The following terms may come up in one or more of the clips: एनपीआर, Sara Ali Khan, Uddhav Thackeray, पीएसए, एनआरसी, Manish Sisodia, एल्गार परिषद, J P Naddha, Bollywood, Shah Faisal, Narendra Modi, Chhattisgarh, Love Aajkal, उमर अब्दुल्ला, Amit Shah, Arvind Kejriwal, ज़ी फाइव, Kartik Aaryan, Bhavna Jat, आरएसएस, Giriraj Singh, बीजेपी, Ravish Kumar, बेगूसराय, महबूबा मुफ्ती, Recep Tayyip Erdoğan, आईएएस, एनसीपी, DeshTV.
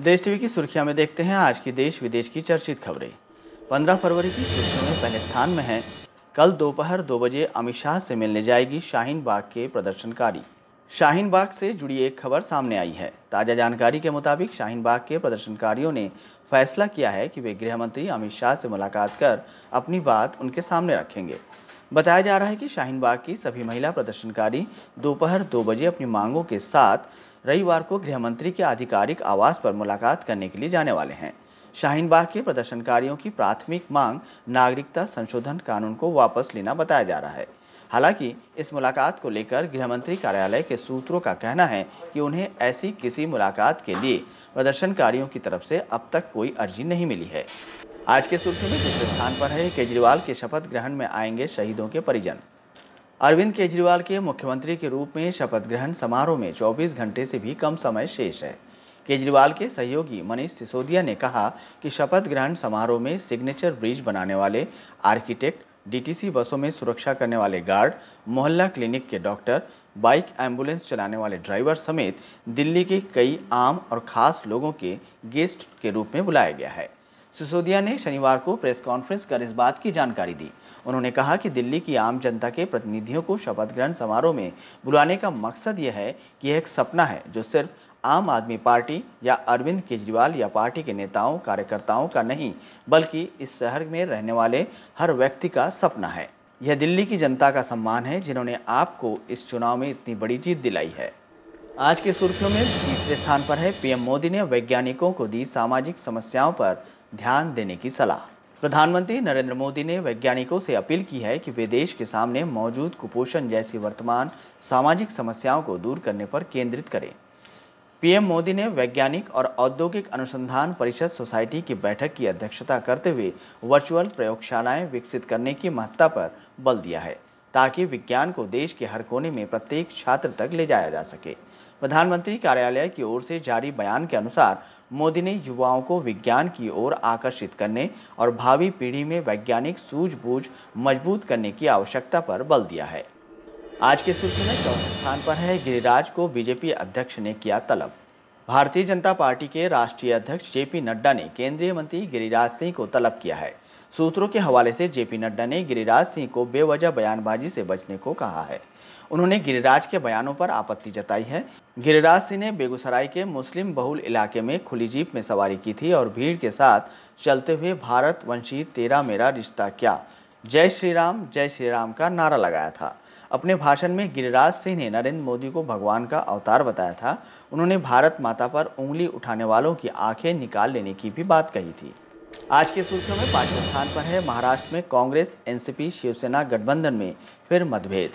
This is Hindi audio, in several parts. देश टीवी की सुर्खियां में देखते हैं आज की देश विदेश की चर्चित खबरें। 15 फरवरी की सुर्खियों में पहले स्थान में है, कल दोपहर 2 बजे अमित शाह से मिलने जाएगी शाहीन बाग के प्रदर्शनकारी। शाहीन बाग से जुड़ी एक खबर सामने आई है। ताज़ा जानकारी के मुताबिक शाहीन बाग के प्रदर्शनकारियों ने फैसला किया है कि वे गृह मंत्री अमित शाह से मुलाकात कर अपनी बात उनके सामने रखेंगे। बताया जा रहा है कि शाहीन बाग की सभी महिला प्रदर्शनकारी दोपहर 2 बजे अपनी मांगों के साथ रविवार को गृह मंत्री के आधिकारिक आवास पर मुलाकात करने के लिए जाने वाले हैं। शाहीन बाग के प्रदर्शनकारियों की प्राथमिक मांग नागरिकता संशोधन कानून को वापस लेना बताया जा रहा है। हालांकि इस मुलाकात को लेकर गृहमंत्री कार्यालय के सूत्रों का कहना है कि उन्हें ऐसी किसी मुलाकात के लिए प्रदर्शनकारियों की तरफ से अब तक कोई अर्जी नहीं मिली है। आज के सूत्र में दूसरे स्थान पर है, केजरीवाल के शपथ ग्रहण में आएंगे शहीदों के परिजन। अरविंद केजरीवाल के मुख्यमंत्री के रूप में शपथ ग्रहण समारोह में 24 घंटे से भी कम समय शेष है। केजरीवाल के सहयोगी मनीष सिसोदिया ने कहा कि शपथ ग्रहण समारोह में सिग्नेचर ब्रिज बनाने वाले आर्किटेक्ट, डीटीसी बसों में सुरक्षा करने वाले गार्ड, मोहल्ला क्लिनिक के डॉक्टर, बाइक एम्बुलेंस चलाने वाले ड्राइवर समेत दिल्ली के कई आम और खास लोगों के गेस्ट के रूप में बुलाया गया है। सिसोदिया ने शनिवार को प्रेस कॉन्फ्रेंस कर इस बात की जानकारी दी। उन्होंने कहा कि दिल्ली की आम जनता के प्रतिनिधियों को शपथ ग्रहण समारोह में बुलाने का मकसद यह है कि यह एक सपना है जो सिर्फ आम आदमी पार्टी या अरविंद केजरीवाल या पार्टी के नेताओं, कार्यकर्ताओं का नहीं, बल्कि इस शहर में रहने वाले हर व्यक्ति का सपना है। यह दिल्ली की जनता का सम्मान है जिन्होंने आपको इस चुनाव में इतनी बड़ी जीत दिलाई है। आज के सुर्खियों में तीसरे स्थान पर है, पीएम मोदी ने वैज्ञानिकों को दी सामाजिक समस्याओं पर ध्यान देने की सलाह। प्रधानमंत्री नरेंद्र मोदी ने वैज्ञानिकों से अपील की है कि वे देश के सामने मौजूद कुपोषण जैसी वर्तमान सामाजिक समस्याओं को दूर करने पर केंद्रित करें। पीएम मोदी ने वैज्ञानिक और औद्योगिक अनुसंधान परिषद सोसाइटी की बैठक की अध्यक्षता करते हुए वर्चुअल प्रयोगशालाएं विकसित करने की महत्ता पर बल दिया है ताकि विज्ञान को देश के हर कोने में प्रत्येक छात्र तक ले जाया जा सके। प्रधानमंत्री कार्यालय की ओर से जारी बयान के अनुसार मोदी ने युवाओं को विज्ञान की ओर आकर्षित करने और भावी पीढ़ी में वैज्ञानिक सूझबूझ मजबूत करने की आवश्यकता पर बल दिया है। आज के सूची में चौथे स्थान पर है, गिरिराज को बीजेपी अध्यक्ष ने किया तलब। भारतीय जनता पार्टी के राष्ट्रीय अध्यक्ष जे पी नड्डा ने केंद्रीय मंत्री गिरिराज सिंह को तलब किया है। सूत्रों के हवाले से जे पी नड्डा ने गिरिराज सिंह को बेवजह बयानबाजी से बचने को कहा है। उन्होंने गिरिराज के बयानों पर आपत्ति जताई है। गिरिराज सिंह ने बेगूसराय के मुस्लिम बहुल इलाके में खुली जीप में सवारी की थी और भीड़ के साथ चलते हुए भारत वंशी तेरा मेरा रिश्ता क्या, जय श्री राम का नारा लगाया था। अपने भाषण में गिरिराज सिंह ने नरेंद्र मोदी को भगवान का अवतार बताया था। उन्होंने भारत माता पर उंगली उठाने वालों की आंखें निकाल लेने की भी बात कही थी। आज के सूत्रों में पांचवें स्थान पर है, महाराष्ट्र में कांग्रेस एनसीपी शिवसेना गठबंधन में फिर मतभेद।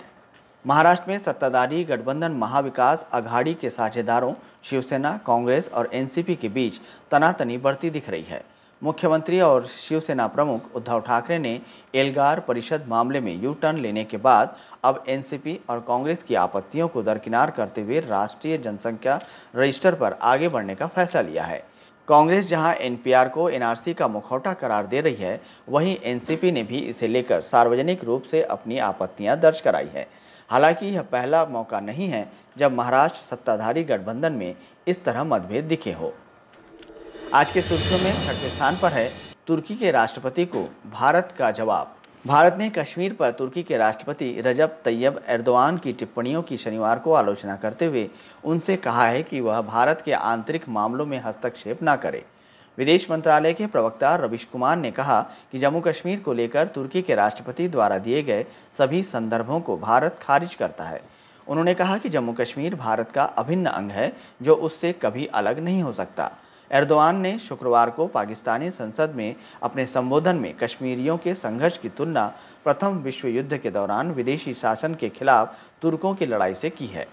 महाराष्ट्र में सत्ताधारी गठबंधन महाविकास आघाड़ी के साझेदारों शिवसेना, कांग्रेस और एनसीपी के बीच तनातनी बढ़ती दिख रही है। मुख्यमंत्री और शिवसेना प्रमुख उद्धव ठाकरे ने एल्गार परिषद मामले में यू टर्न लेने के बाद अब एनसीपी और कांग्रेस की आपत्तियों को दरकिनार करते हुए राष्ट्रीय जनसंख्या रजिस्टर पर आगे बढ़ने का फैसला लिया है। कांग्रेस जहां एनपीआर को एनआरसी का मुखौटा करार दे रही है, वहीं एनसीपी ने भी इसे लेकर सार्वजनिक रूप से अपनी आपत्तियां दर्ज कराई है। हालांकि यह पहला मौका नहीं है जब महाराष्ट्र सत्ताधारी गठबंधन में इस तरह मतभेद दिखे हो। आज के सुर्खियों में छठे स्थान पर है, तुर्की के राष्ट्रपति को भारत का जवाब। भारत ने कश्मीर पर तुर्की के राष्ट्रपति रजब तैयब एर्दोआन की टिप्पणियों की शनिवार को आलोचना करते हुए उनसे कहा है कि वह भारत के आंतरिक मामलों में हस्तक्षेप न करे। विदेश मंत्रालय के प्रवक्ता रविश कुमार ने कहा कि जम्मू कश्मीर को लेकर तुर्की के राष्ट्रपति द्वारा दिए गए सभी संदर्भों को भारत खारिज करता है। उन्होंने कहा कि जम्मू कश्मीर भारत का अभिन्न अंग है जो उससे कभी अलग नहीं हो सकता। एर्दोआन ने शुक्रवार को पाकिस्तानी संसद में अपने संबोधन में कश्मीरियों के संघर्ष की तुलना प्रथम विश्व युद्ध के दौरान विदेशी शासन के खिलाफ तुर्कों की लड़ाई से की है।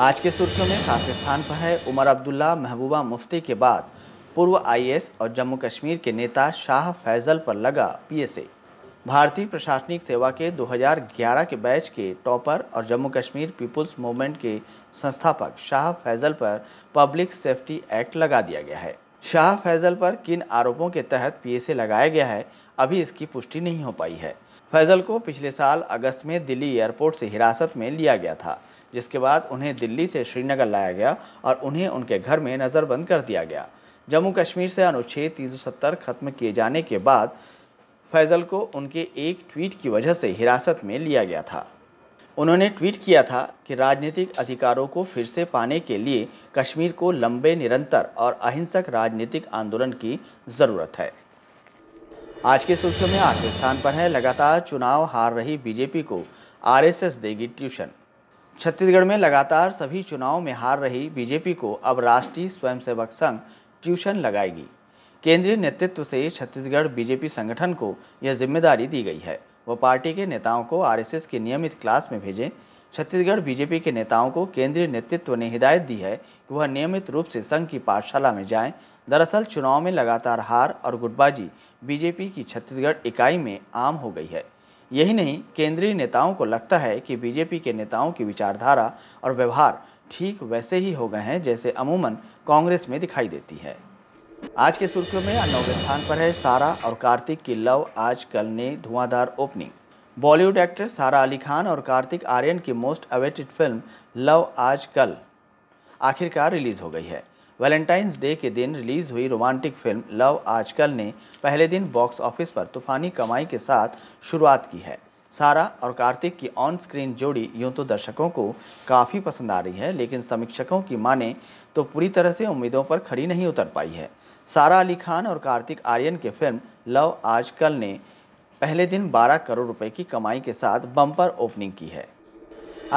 आज के सुर्खियों में सातवें स्थान पर है, उमर अब्दुल्ला महबूबा मुफ्ती के बाद पूर्व आईएएस और जम्मू कश्मीर के नेता शाह फैजल पर लगा पीएसए। भारतीय प्रशासनिक सेवा के 2011 के बैच के टॉपर और जम्मू कश्मीर पीपुल्स मूवमेंट के संस्थापक शाह फैजल पर पब्लिक सेफ्टी एक्ट लगा दिया गया है। शाह फैजल पर किन आरोपों के तहत पीएसए लगाया गया है, अभी इसकी पुष्टि नहीं हो पाई है। फैजल को पिछले साल अगस्त में दिल्ली एयरपोर्ट से हिरासत में लिया गया था, जिसके बाद उन्हें दिल्ली से श्रीनगर लाया गया और उन्हें उनके घर में नज़रबंद कर दिया गया। जम्मू कश्मीर से अनुच्छेद 370 खत्म किए जाने के बाद फैसल को उनके एक ट्वीट की वजह से हिरासत में लिया गया था। उन्होंने ट्वीट किया था कि राजनीतिक अधिकारों को फिर से पाने के लिए कश्मीर को लंबे, निरंतर और अहिंसक राजनीतिक आंदोलन की ज़रूरत है। आज के सूत्र में 8वें स्थान पर है लगातार चुनाव हार रही बीजेपी को आरएसएस देगी ट्यूशन। छत्तीसगढ़ में लगातार सभी चुनाव में हार रही बीजेपी को अब राष्ट्रीय स्वयंसेवक संघ ट्यूशन लगाएगी। केंद्रीय नेतृत्व से छत्तीसगढ़ बीजेपी संगठन को यह जिम्मेदारी दी गई है। वह पार्टी के नेताओं को आरएसएस की नियमित क्लास में भेजें। छत्तीसगढ़ बीजेपी के नेताओं को केंद्रीय नेतृत्व ने हिदायत दी है कि वह नियमित रूप से संघ की पाठशाला में जाएं। दरअसल चुनाव में लगातार हार और गुटबाजी बीजेपी की छत्तीसगढ़ इकाई में आम हो गई है। यही नहीं, केंद्रीय नेताओं को लगता है कि बीजेपी के नेताओं की विचारधारा और व्यवहार ठीक वैसे ही हो गए हैं जैसे अमूमन कांग्रेस में दिखाई देती है। आज के सुर्खियों में 9वें स्थान पर है सारा और कार्तिक की लव आजकल ने धुआंधार ओपनिंग। बॉलीवुड एक्ट्रेस सारा अली खान और कार्तिक आर्यन की मोस्ट अवेटेड फिल्म लव आजकल आखिरकार रिलीज़ हो गई है। वैलेंटाइंस डे के दिन रिलीज़ हुई रोमांटिक फिल्म लव आजकल ने पहले दिन बॉक्स ऑफिस पर तूफानी कमाई के साथ शुरुआत की है। सारा और कार्तिक की ऑन स्क्रीन जोड़ी यूं तो दर्शकों को काफ़ी पसंद आ रही है, लेकिन समीक्षकों की माने तो पूरी तरह से उम्मीदों पर खरी नहीं उतर पाई है। सारा अली खान और कार्तिक आर्यन की फिल्म लव आजकल ने पहले दिन 12 करोड़ रुपए की कमाई के साथ बम्पर ओपनिंग की है।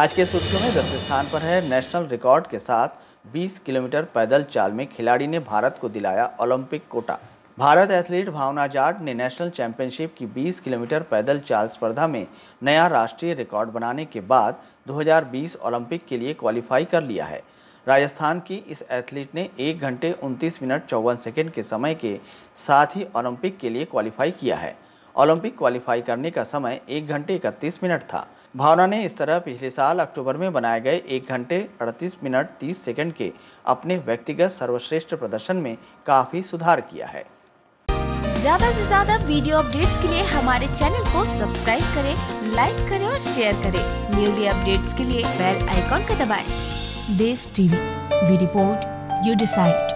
आज के सुर्खियों में 10वें स्थान पर है नेशनल रिकॉर्ड के साथ 20 किलोमीटर पैदल चाल में खिलाड़ी ने भारत को दिलाया ओलंपिक कोटा। भारत एथलीट भावना जाट ने नेशनल चैंपियनशिप की 20 किलोमीटर पैदल चाल स्पर्धा में नया राष्ट्रीय रिकॉर्ड बनाने के बाद 2020 ओलंपिक के लिए क्वालिफाई कर लिया है। राजस्थान की इस एथलीट ने 1 घंटे 29 मिनट 54 सेकेंड के समय के साथ ही ओलंपिक के लिए क्वालिफाई किया है। ओलंपिक क्वालिफाई करने का समय 1 घंटे 31 मिनट था। भावना ने इस तरह पिछले साल अक्टूबर में बनाए गए 1 घंटे 38 मिनट 30 सेकेंड के अपने व्यक्तिगत सर्वश्रेष्ठ प्रदर्शन में काफ़ी सुधार किया है। ज़्यादा से ज़्यादा वीडियो अपडेट्स के लिए हमारे चैनल को सब्सक्राइब करें, लाइक करें और शेयर करें। न्यूली अपडेट्स के लिए बेल आइकॉन को दबाएं। Desh TV, we report, you decide.